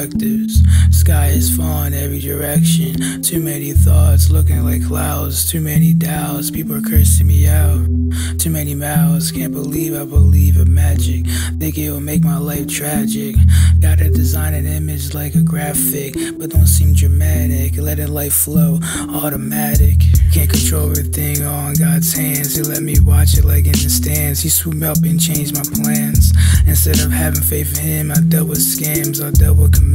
perspectives. Sky is falling every direction. Too many thoughts looking like clouds. Too many doubts, people are cursing me out. Too many mouths, can't believe I believe in magic. Think it will make my life tragic. Gotta design an image like a graphic, but don't seem dramatic. Letting life flow, automatic. Can't control everything all in God's hands. He let me watch it like in the stands. He swooped me up and changed my plans. Instead of having faith in him, I dealt with scams, I dealt with commands.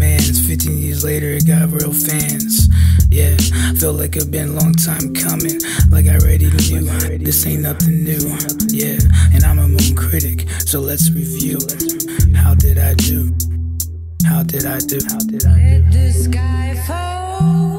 15 years later, it got real fans. Yeah, felt like it's been a long time coming. Like I already knew, this ain't nothing new. Yeah, and I'm a moon critic, so let's review. How did I do? How did I do? How did I do? Did the sky fall?